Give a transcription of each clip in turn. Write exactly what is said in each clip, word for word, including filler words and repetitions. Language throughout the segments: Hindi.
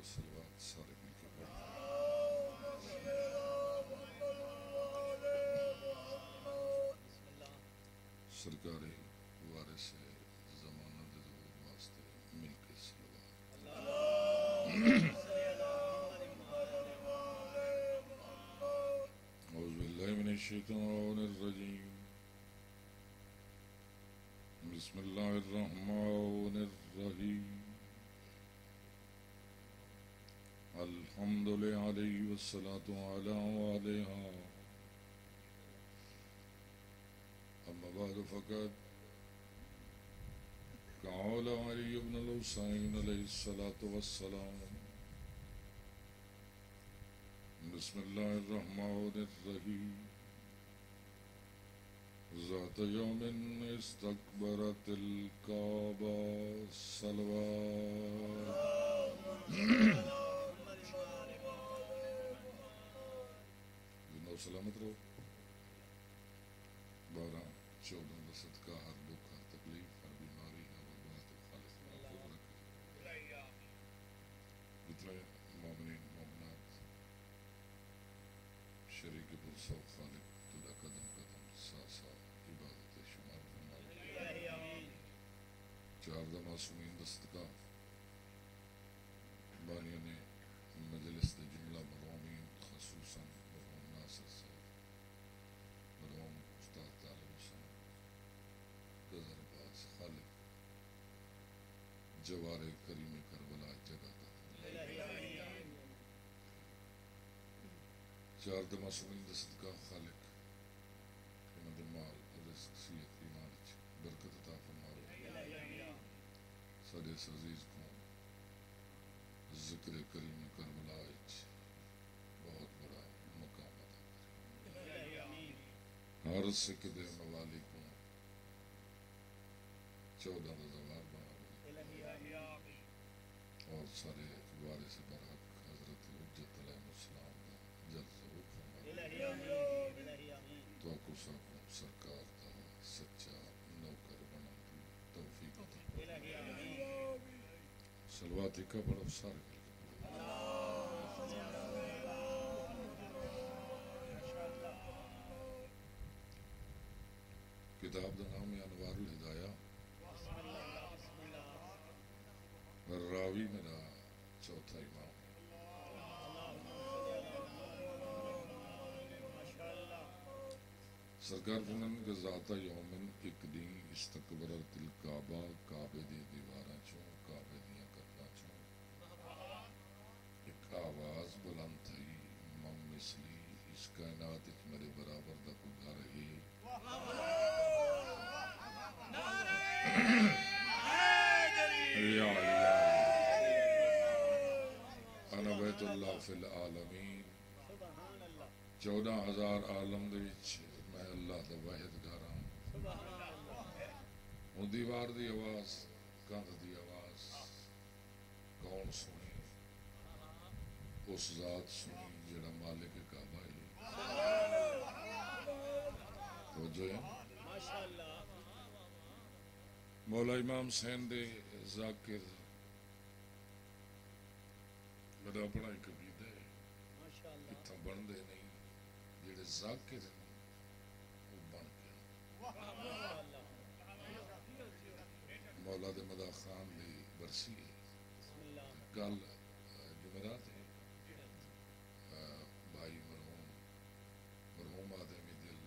सरकारे वारिस ज़मानत वास्ते मिलकर सलाम। बिस्मिल्लाहिर्रहमानिर्रहीम। अल्हम्दुलिल्लाह अलैहि वस्सलातु अला वालेहा। अम्मा बाद फकत कौल अली इब्न हुसैन अलैहिस्सलातु वस्सलाम। बिस्मिल्लाहिर्रहमानिर्रहीम। ذات يوم استكبرت الكعبة صلوات जिंदा सलामत रहो। बारह चौदह वसत का हर दुख हर तकलीफ हर बीमारी जितने मोमिन मोमिनात शरीक पुरसो खालिक तुला कदम कदम साथ साथ इबादत शुमार फरमाए। चार दा मासूमीन दस्त का बानिया ने मजलिस जुमला मरहूम खसूसन मरहूम नासिर साहब मरहूम उस्ताद तालिब हुसैन गजर अब्बास खालिद जवारे करीम करबला जगह का चार दा मासूमीन दस्त का खालिद माल रिस्क ईमान बरकत अता फरमाए। साडे अजीज को जिक्र करीम करबला बहुत बड़ा मकाम अता हर सिख दे मवाली को चौदह रज़ावार बना और सारे वारिस बरहक हजरत हुज्जत अलैहिस्सलाम का जल्द फरमाए। तो सब सरकार का सच्चा नौकर बना तौफीक सलवाती का बड़ा सारे किताब का नाम है अनवारुल हिदाया। रावी मेरा चौथा इमाम सरकार फरमान के ज़ाता यौमिन एक दिन इस्तकबरत अल काबा काबे दी दीवारां चों काबे दियां करना चों एक आवाज़ बुलंद थी मम मिसली इस कायनात इच मेरे बराबर दा कोई ना रहे। अना बैतुल्लाह फिल आलमीन। चौदह हजार आलम दे विच मैं अल्लाह दा वाहिदगार हूं। दीवार दी आवाज कंध दी आवाज कौन सुने? उस जात सुनी जेड़ा मालिक काबा है। मौला इमाम हुसैन दे जाकिर मेरा अपना एक कबीदा है इतना बनते नहीं जेड़े जाकिर मौला दे मदा खान दी बरसी है कल जुमेरात है। भाई मरहूम मरहूम आदमी दिल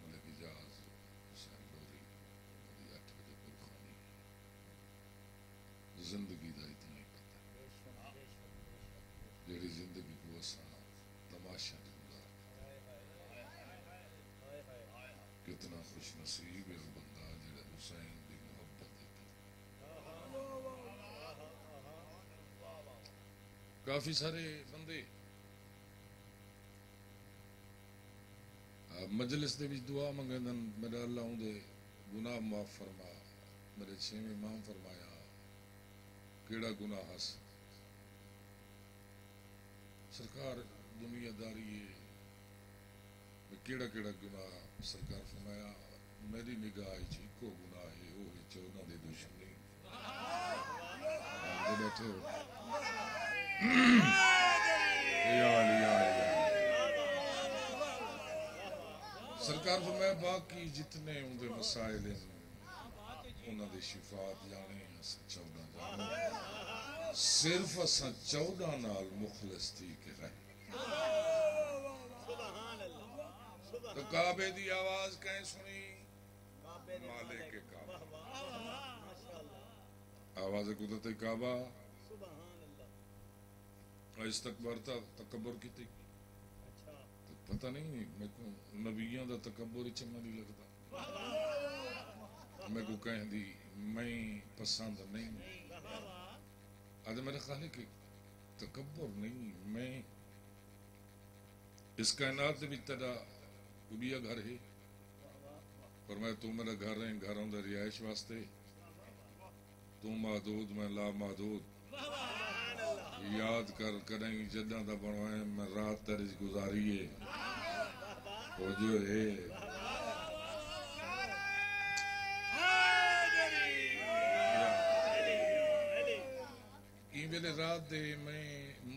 मतलब इजाज हुसैन लोरी अठ बजे गुरखानी जिंदगी का इतना ही पता जेड़ी जिंदगी को असा तमाशा कितना खुश नसीब है बंदा जिहड़ा हुसैन दी मोहब्बत है। काफी सारे बंदे मजलिस दे विच दुआ मंगदे मेरा अल्लाह उहदे गुनाह माफ फरमा। मेरे छेवें इमाम फरमाया केड़ा गुनाह हस सरकार दुनियादारी है केड़ा केड़ा गुनाह? सरकार फरमाया मेरी निगाह च इको गुनाह है वो है चौदह दी दुश्मनी। out there too. they are, they are, they are. सरकार तो मैं बाकी जितने उनके मसाइल हैं, उनके शिफात जाने हैं सच्चाई जाने, सिर्फ सच्चाई नाल मुखलस्ती के रहे। तो काबे दी आवाज कहीं सुनी? माले के काबा आवाज़ कुदरत काबा इस्तकबरता तकबर की थी तो पता नहीं मैं को नबियां दा तकबर ही चंगा नहीं लगता मैं को कह दी मैं पसंद नहीं आज मेरे ख्याल के तकबर नहीं मैं इस कायनात भी तेरा उड़िया घर है पर मैं तू मेरा घर है घरों का रिहायश वास्ते तू महदूद मैं ला महदूद याद कर करेंगी जदा का बनवाए मैं रात तरीज गुजारी है वो जो है मेरे रात दे मैं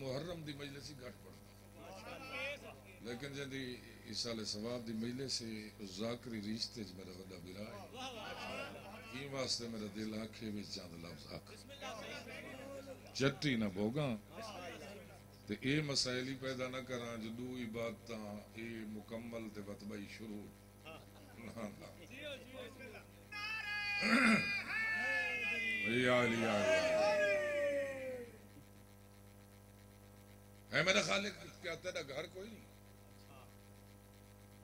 मुहर्रम दी मजलिस घट पड़ता लेकिन जदी इस साल सवाब दी मजलिस से जाकरी रिश्ते च मेरा वड्डा बिरा है ई वास्ते मेरा दिल आखे विच चंद लफ्ज आख चट्टी ना भोगा ते ए मसाइल ही पैदा ना करा जो दो इबादतां ए मुकम्मल ते बतबाई शुरू ना ना या अली या है मेरा खालिक क्या तेरा घर कोई नहीं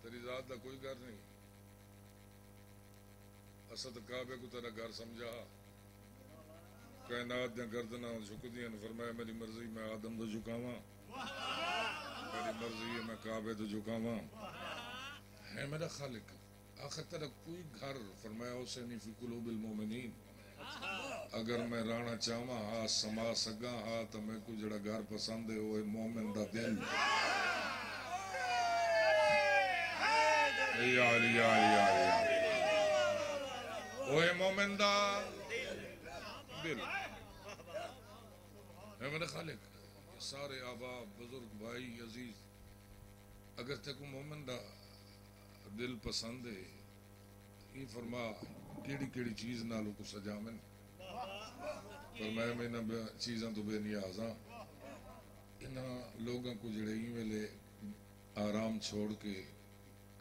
तेरी जात का कोई घर नहीं असद काबे को तेरा घर समझा कायनात दे गर्दना झुकदियां फरमाया मेरी मर्जी मैं आदम तो झुकावा मेरी मर्जी है मैं काबे तो झुकावा है मेरा खालिक आखिर तेरा कोई घर फरमाया उसे नहीं फी कुलूबिल मोमिनीन अगर मैं राणा चाहवा हाँ समा सका हाँ तो मैं को जड़ा घर पसंद है वो है मोमिन दा दिल यार यार यार यार वो है मोमिन दा दिल है मेरे खालिक सारे आबा बुजुर्ग भाई अजीज अगर तक मोमिन दा दिल पसंद है ये फरमा केड़ी केड़ी चीज नालों को सजावन पर मैं मैं ना चीज़ां तो बेनियाज़ हाँ इन्ह लोगों को जड़े ही वेले आराम छोड़ के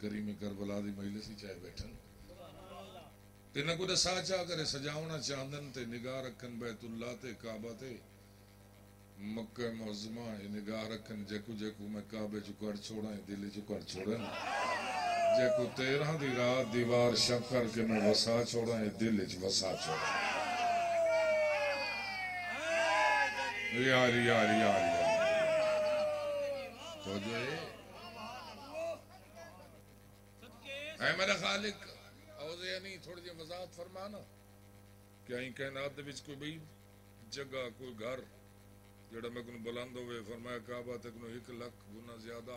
करीम करबला दी मजलिस ही चाहे बैठन इन्ह को दसा चाह करे सजावना चांदन ते निगाह रखन बैतुल्लाह ते काबा ते मक्का मुअज्जमा निगाह रखन जेकू जेकू मैं काबे चु कर छोड़ा दिल चु कर छोड़न जेकू तेरह दी रात दीवार शक करके मैं वसा छोड़ा दिल च वसा छोड़ा यार यार यार तो जो है मेरा खालिक और यानी थोड़ी जी वजाहत फरमाना क्या ही कायनात दे विच कोई बई जगह कोई घर जेड़ा मैं कोई बुलंद होवे फरमाया काबा तक नो एक लाख गुना ज्यादा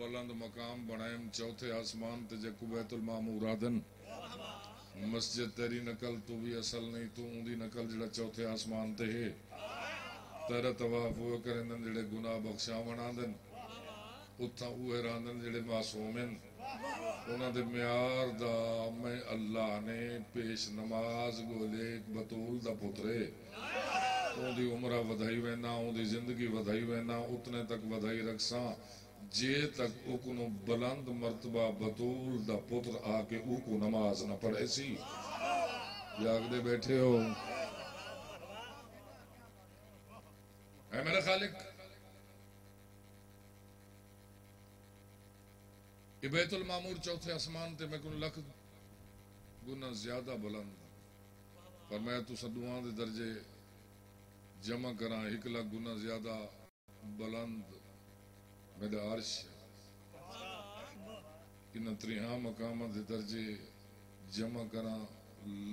बुलंद मकाम बनाए चौथे आसमान ते जे कुबैतुल मामूरादन मस्जिद तेरी नकल तू भी असल नहीं तू उनकी नकल जरा चौथे आसमान ते है तेरा तवाफ हुआ करेंदन जेड़े गुनाह बख्शा बनांदन उत्था हुए रांदन जेड़े मासूम हैं उन्हां दे म्यार दा मैं अल्लाह ने पेश नमाज गोले बतूल दा पुत्रे उनकी उम्र वधाई वैना उनकी जिंदगी वधाई वैना उतने तक वधाई रखसा जे तक उकनो बुलंद मरतबा बतूल दा पुत्र आके उको नमाज ना पढ़े सी जागदे बैठे हो है मेरा खालिक बैतुल मामूर चौथे आसमान ते मैं कुन लख गुना ज्यादा बुलंद पर मैं तुसा दुआ दे दर्जे जमा करा एक लाख गुना ज्यादा बुलंद मेरा अर्श इन त्रिहा मकाम के दर्जे जमा करा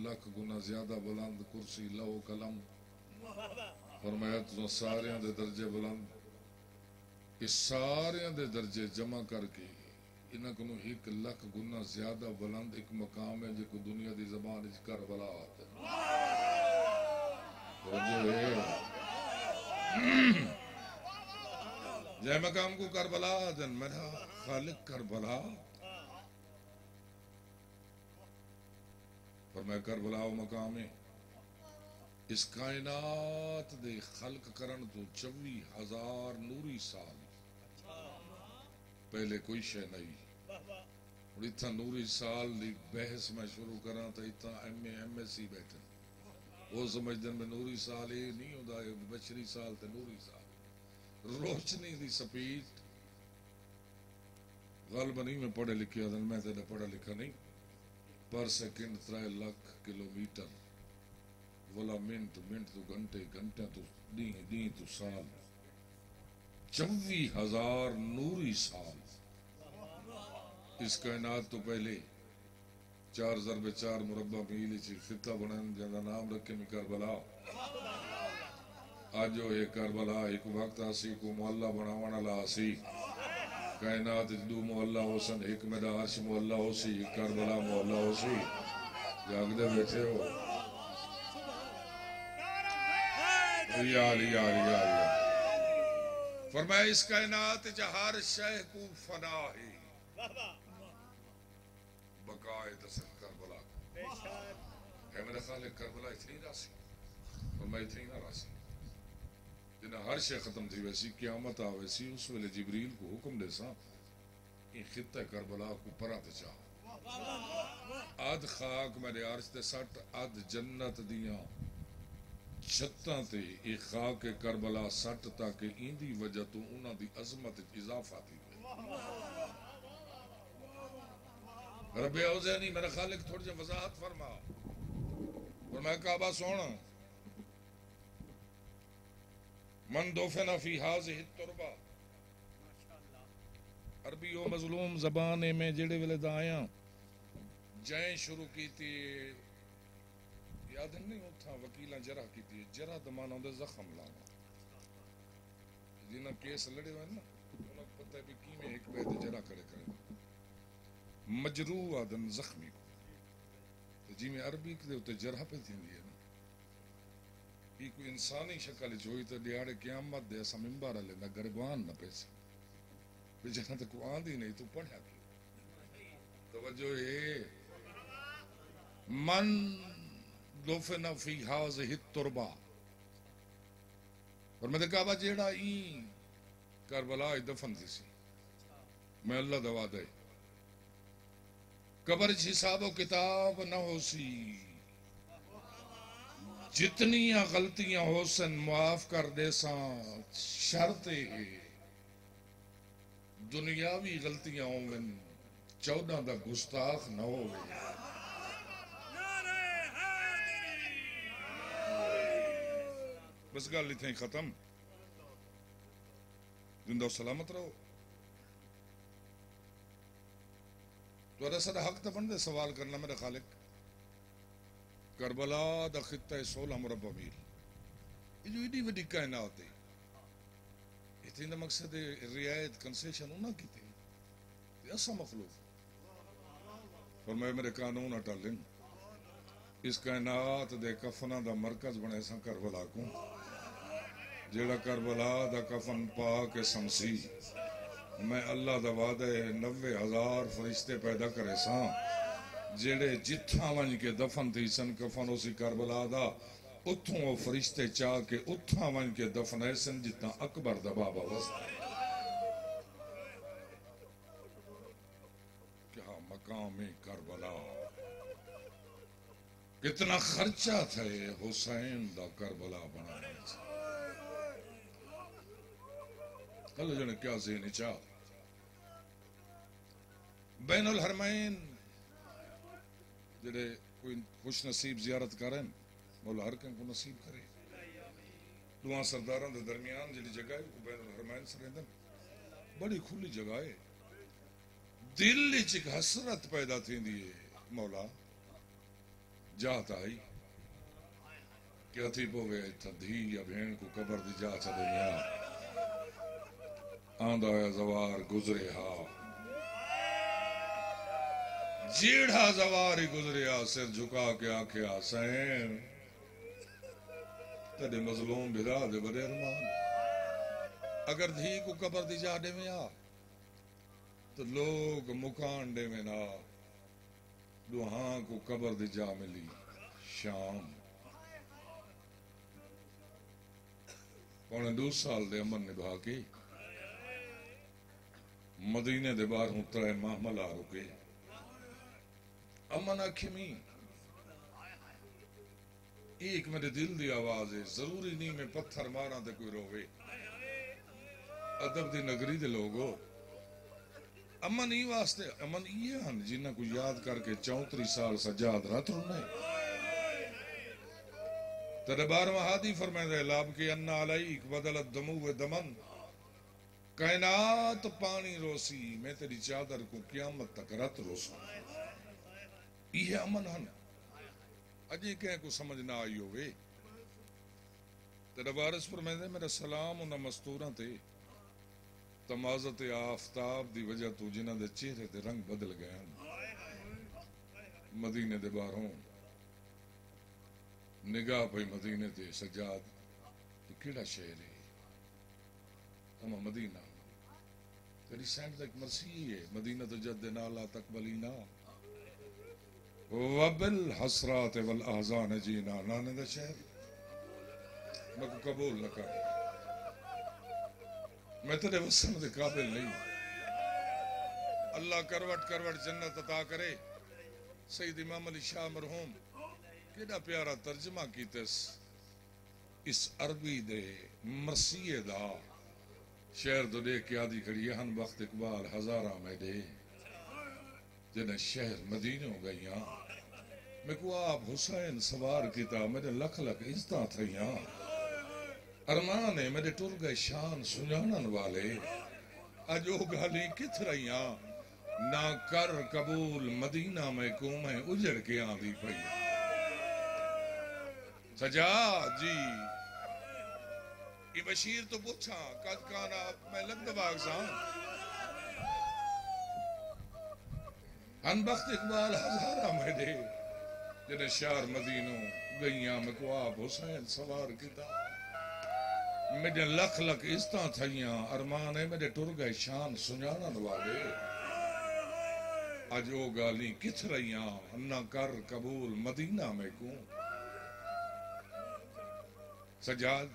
लख गुना ज्यादा बुलंद कुर्सी लहो कलम और मैं तो सारे दे दर्जे बुलंद इस सारे दे दर्जे जमा करके इन्हों को एक लख गुना ज्यादा बुलंद एक मकाम है जो दुनिया की जबान करबला जय मकाम को करबला जन्मदा खालिक करबला। पर मैं करबला मकामे इस कायनात दे खल्क करन तो चौवी हजार नूरी साल पहले कोई शे नहीं। और इतना नूरी साल दी बहस मैं शुरू करा तो इतना एम एम एस सी बैठे वो समझते में नूरी साल ये नहीं होता बछरी साल तो नूरी साल रोशनी दी स्पीड गल बनी। मैं पढ़े लिखे मैं तो पढ़ा लिखा नहीं पर सेकेंड त्रै लाख किलोमीटर वाला मिनट मिनट तो घंटे घंटे तो दी दी तो साल चौवी हजार नूरी साल इस कायनात तो पहले चार जरबे चार मुरब्बा मील खिता बनाने का नाम रखे में करबला। आज जो ये करबला एक वक्त आसी को मोहल्ला बनावन वाला आसी कायनात दो मोहल्ला होसन एक में अर्श मोहल्ला होसी एक करबला मोहल्ला होसी जागदे बैठे हो यारी यारी यारी। फरमाया इस कायनात हर शह को फना है बकाए दसन करबला है। मेरा ख्याल है करबला इतनी राशि और मैं इतनी ना राशि जिन्हें हर शह खत्म थी वैसी क्यामत आ वैसी उस वेले जिब्रील को हुक्म दे सा खिता करबला को परा ते चाह अद खाक मेरे अर्श ते सट अद जन्नत दिया छत्ता ते एक खाक करबला सट तक इंदी वजह तो उन्हां दी अजमत इजाफा थी। रब्बे औज़ानी मेरा खालिक थोड़ी जी वजाहत फरमा। और मैं काबा सोना मन दोफना फी हाज़िहि तुरबा अरबी ओ मजलूम जबान में जेड़े वेले दा आया जय शुरू की थी याद नहीं उठा वकील जरा की थी जरा दमाना जख्म लाना जिन्हें केस लड़े हुए ना उन्हें पता है कि में एक पैदे जरा करे करे मजरू आदन जख्मी को तो जी में अरबी के उते जरा पे थी है ना ये कोई इंसानी शक्ल जोई तो दिहाड़े क़यामत दे ऐसा मिंबर ले ना गरबान ना पैसे बेचारा तो को आंदी नहीं तो पढ़ा क्यों तवज्जो है मन दोफना फी हाज़िहि तुरबा। और मैं कहा जेड़ा ई करबला दफन थी सी मैं अल्लाह दवा दे कबर हिसाब किताब न हो सी जितनी गलतियां हो सन माफ कर दे सा शर्त है दुनियावी गलतियां होवन चौदह दा गुस्ताख न हो। बस गल इतनी खत्म जिंदा सलामत रहो तो सारा हक तो बनते सवाल करना मेरा खालिक करबला दा खिता है सोलह मुरब्बा मील ये जो एडी वड्डी कायनात है इतने मकसद रियायत कंसेशन उन्हें की थी ऐसा मखलूक और मैं मेरे कानून हटा लें इस कायनात दे कफना दा मरकज बने सा करबला को जेड़ा करबला दा कफन पा के समसी मैं अल्लाह दा वादा है नब्बे हजार फरिश्ते पैदा करे सा जेड़े जिथा वन के दफन थी सन कफन उसी करबला दा उथों वो फरिश्ते चाह के उथा वन के दफन है सन जितना अकबर दा बाबा क्या मकाम है करबला कितना खर्चा थे हुसैन दा करबला बनाने सा जने क्या जेन चाह बैनुल हरमैन जेडे कोई खुश नसीब जियारत करन मौला हर कंको नसीब करे दुआ सरदारा दे दरमियान जेडी जगह है बैनुल हरमैन सरेंदन बड़ी खुली जगह है दिल विच एक हसरत पैदा थींदी है मौला जात आई क्या थी पोवे इत्था धी या भेण को कबर दी जा छा दुनिया आंदा जवार गुजरे हा जेड़ा जवार गुजरिया सिर झुका के आखिया सैन तड़े मजलूम बिरा दे बड़े अरमान अगर धी को कबर दी जाने में आ तो लोग मुकान दे में ना दुहां को कबर दी जा मिली शाम पौने दो साल दे अमन निभा के मदीने दे बाहर हूं त्रै माहमला रुके अमन आखिमी एक मेरे दिल दी आवाज है जरूरी नहीं मैं पत्थर मारा तो कोई रोवे अदब दी नगरी दे लोगो अमन ई वास्ते अमन ये हन जिन्ना को याद करके चौंतरी साल सजाद रात रोने तो दरबार महादी फरमाए लाभ के अन्ना अलैक बदलत दमू व दमन कायनात पानी रोसी मैं तेरी चादर को क़यामत तक रात रोसा ये अमन हन अजी कह को समझ ना आई हो वे तेरा वारिस पर मैं मेरा सलाम उन्हें मस्तूरा थे तमाजत आफताब दी वजह तू जिन्हों के चेहरे ते रंग बदल गए मदीने दे बाहरों निगाह पई मदीने ते सजाद ते केड़ा शहर है तमा मदीना तेरी सैंड तक मरसी है मदीना तो जद दे नाला तक बलीना वबिल हसरात वल अहज़ान जीना नाने दा शहर मैं को कबूल न कर मैं तेरे वसन के काबिल नहीं अल्लाह करवट करवट जन्नत अता करे सईद इमाम अली शाह मरहूम केड़ा प्यारा तर्जमा कीतस इस अरबी दे मरसिए दा शहर तो देख के आदि करिए हन वक्त इकबाल हजारा में दे जिन्हें शहर मदीने हो गई मैं को आप हुसैन सवार किता मेरे लख लख इज्जत थी अरमान है मेरे टुर गए शान सुजानन वाले अज वो गाली कित रही ना कर कबूल मदीना में को मैं उजड़ के आंदी पई सजा जी ये बशीर तो पूछा कद कान आप मैं लग दबाग सा अनबख्त इकबाल हजारा में दे जिन्हें शहर मदीनों गईया में को आप हुसैन सवार किता मेरे लख लख इज्जत थी अरमान है मेरे टुर गए शान सुजानन वाले अज वो गाली कित रही ना कर कबूल मदीना में को सजाद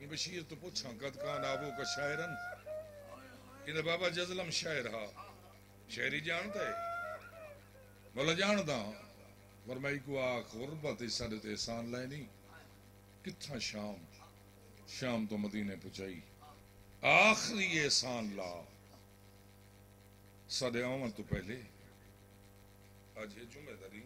ये बशीर तो पूछा कद कान आबो का शायरन इन्हें बाबा जजलम शायर हा शायरी जानता है मैं जानदा पर मैं को गुरबत सदते एहसान लैनी कित्था शाम शाम तो मदीने पहुंचाई आखिरी एहसान ला सदे आवन तो पहले आज ये जुम्मेदारी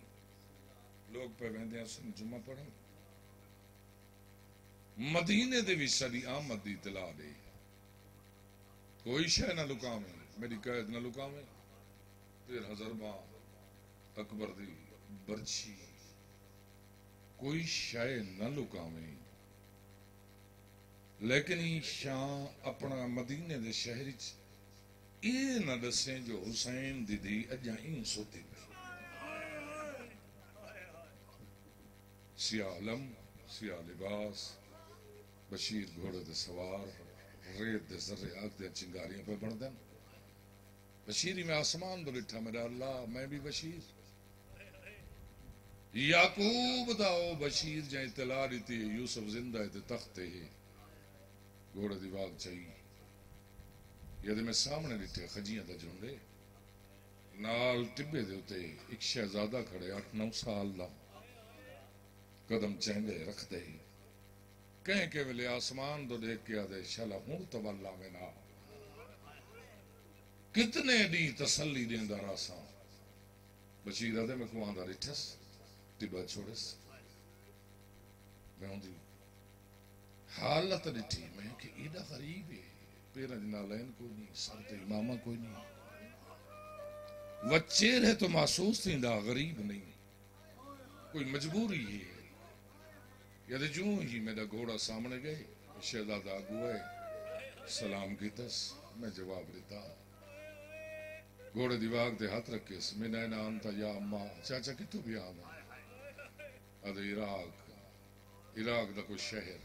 लोग पे वेंदे असन जुम्मा पढ़न मदीने दे विच सदी आमद दी इतला दे कोई शय ना लुकावे मेरी कैद ना लुकावे तेरा जरबा अकबर दी बर्छी कोई शाय न लुकावे लेकिन शाह अपना मदीने दे शहर च ये न दसे जो हुसैन दीदी अजा इन सोती सियालम सिया लिबास बशीर घोड़े दे सवार रेत दे जर्रे आग दे चिंगारियां पे बढ़दे बशीरी में आसमान दो लिठा मेरा अल्लाह मैं भी बशीर याकूब दाओ बशीर जै इतला दी यूसुफ जिंदा है तख्ते घोड़े दी वाग चाहिए यदि मैं सामने लिटे खजिया का झुंडे नाल टिब्बे दे उते एक शहजादा खड़े अठ नौ साल दा कदम चेंदे रखते ही कह के वेले आसमान दो देख के आदे शाला हूं तवल्ला में ना कितने दी तसली देंदा रासा बशीर आदे मैं कुआंदा रिठस बात छोड़स मैं हालत दिठी मैं कि एडा गरीब है पेरा नालायन कोई नहीं सर ते इमामा कोई नहीं बच्चे रहे तो महसूस थींदा गरीब नहीं कोई मजबूरी है यदि जू ही मेरा घोड़ा सामने गए शहजादा आगू आए सलाम कीतस मैं जवाब देता घोड़े दिवाग दे हाथ रखे मेरा नाम था या अम्मा चाचा कितों भी आना इराक इराक का कोई शहर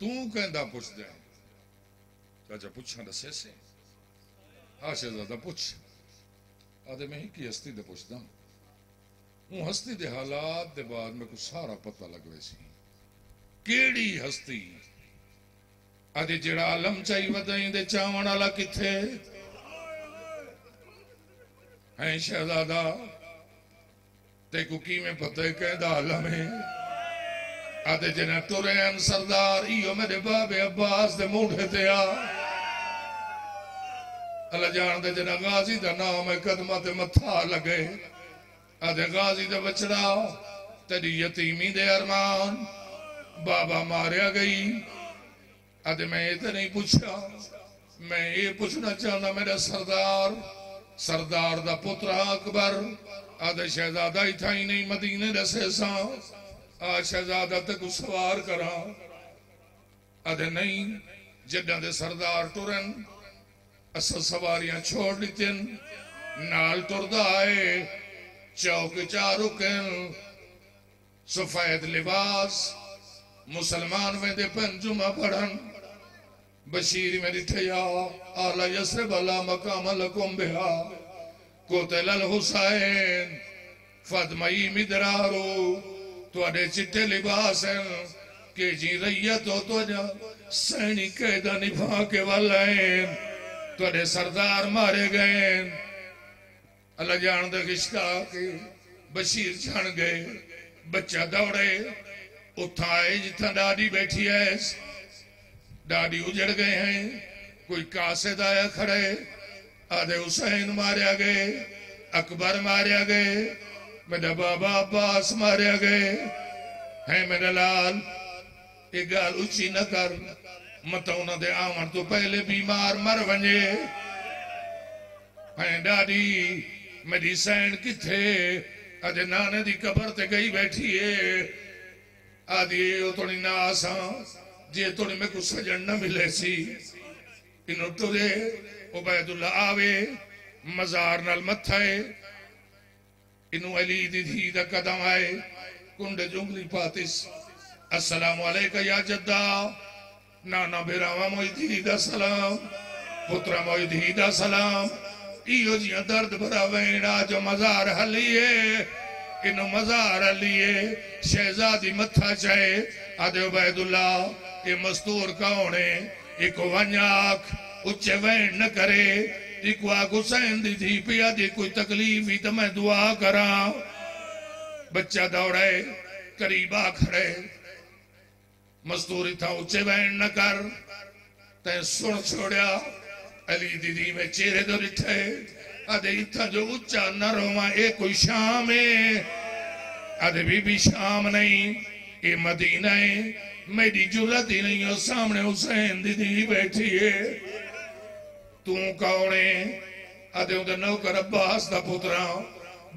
तू कहंदा पुछदा है चाचा पुछां दस्से से आ शहजादा पुछ आदे मैं की हस्ती दे पुछदा हूं हस्ती दे हालात दे बाद मैं कुछ सारा पता लग गया सी केड़ी हस्ती आदे जेड़ा आलम चाई वदाई दे चावण वाला किथे है शहजादा तेको की में पता है कहदा आलम है आदे जना तुरैन सरदार इयो मेरे बाबे अब्बास दे मूंढे ते आ अल्लाह जान दे जना गाजी दा नाम है कदमा ते मथा लगे आदे गाजी दे बचड़ा तेरी यतीमी दे अरमान बाबा मारिया गई आदे मैं ये नहीं पूछा मैं ये पूछना चाहना मेरा सरदार सरदार दा पुत्र अकबर आदे शहजादा इथा ही नहीं मदीने रसे सा आ शहजादा तक सवार करा आदे नहीं जिदा दे सरदार टुरन असल सवारियां छोड़ दीन नाल तुरदा आए चौक चारुकन सफेद लिबास मुसलमान वे दे पंजुमा पढ़न बशीर में रिठया आला यसर भला मकाम लकुम बिहा कोतल हुसैन फदमई मिदरारो तुआडे चिट्टे लिबास हैं के जी रैयत हो तो जा सैनी कैदा निभा के वाले तुआडे सरदार मारे गए अल्लाह जान दे किसका के बशीर जान गए बच्चा दौड़े उठाए जितना दादी बैठी है दादी उजड़ गए हैं कोई कासे दाया खड़े आधे हुसैन मारे गए अकबर मारे गए मेरा बाबा अब्बास मारे गए है मेरा लाल ये गाल उची न कर मत उन्होंने आवन तो पहले बीमार मर वजे है दादी मेरी सैन किथे अजे नाने की कबर ते गई बैठी है आदि थोड़ी ना आसा जे थोड़ी मेरे को सजन न मिले सी इन तुरे उबैदुल्ला आवे मजार नाल मथाए इनू अली दी धी दा कदम आए कुंडे जुंगली पातिस अस्सलाम वालेकुम या जद्दा नाना बेरावा मोई धी दा सलाम पुत्रा मोई धी दा सलाम इयो जिया दर्द भरा वेड़ा जो मजार हलिए इनू मजार हलिए शहजादी मथा चाहे आदे उबैदुल्ला ये मस्तूर कौन है एक वन्याक उच्चे वैन न करे हुसैन दी थी पिया दी कोई तकलीफ ही तो मैं दुआ करा बच्चा दौड़े करीबा खड़े मजदूरी था उच्चे वैन न कर तैं सुन छोड़िया अली दीदी में चेहरे तो रिठे अदे इतना जो उच्चा न रोवा ये कोई शाम है अदे भी, भी शाम नहीं ये मदीना है मेरी जुर्रत ही नहीं और सामने हुसैन दीदी बैठी है तू कौन है आदे उधर नौकर अब्बास दा पुत्रा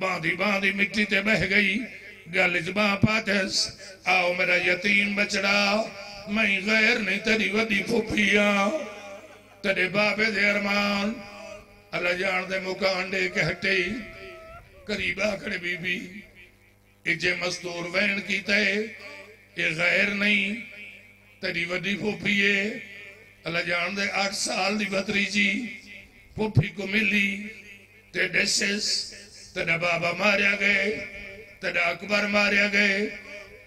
बांधी बांधी मिट्टी ते बह गई गल च बां पाटस आओ मेरा यतीम बचड़ा मैं गैर नहीं तेरी वड्डी फूफिया तेरे बाबे दे अरमान अल्लाह जान दे मुकांडे के हटे करीबा खड़े बीबी इजे मस्तूर वैन कीते ये गैर नहीं तेरी वड्डी फूफी है अल्लाह जान दे आठ साल दी भतरीजी फूफी को मिली ते डेसेस तेरा बाबा मारिया गए तेरा अकबर मारिया गए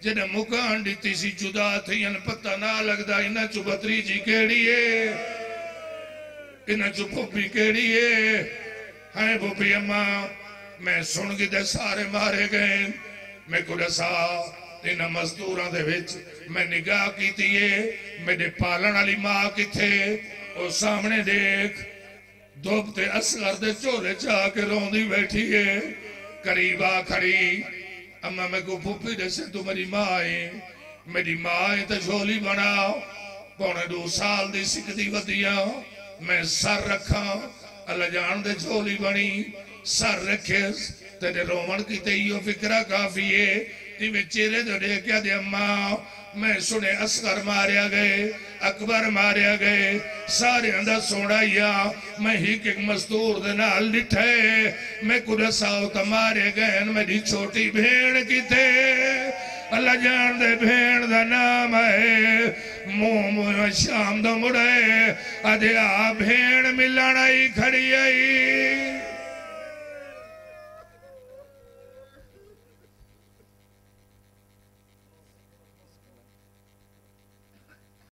जेने मुकान दी सी जुदा थी पता ना लगता इन्हां चो भतरीजी केड़ी है इन्हां चो फूफी केड़ी है हाय फूफी अम्मा मैं सुन के सारे मारे गए मैं को दसा इन्हां मजदूरां दे विच मैं निगाह कीती है मेरे पालन वाली मां किथे ओ सामने देख दुख ते असगर दे झोले च आके रोंदी बैठी है करीबा खड़ी अम्मा मैं को फूफी दसे तू मेरी मां है मेरी मां है ते झोली बना पौने दो साल दी सिकदी वधिया मैं सर रखा अल्लाह जान दे झोली बनी सर रखे तेरे रोवण की ते इहो फिक्रा काफी है चेहरे तो देखा दे अम्मा मैं सुने असगर मारिया गए अकबर मारिया गए सारे अंदर सोड़ा मैं ही एक मजदूर दे नाल लिठे मैं कुछ साउत मारे गए मेरी छोटी भेड़ किथे अल्लाह जान दे भेड़ दा नाम है मुंह मुर शाम दा मुड़े अदे आ भेड़ मिलण आई खड़ी आई।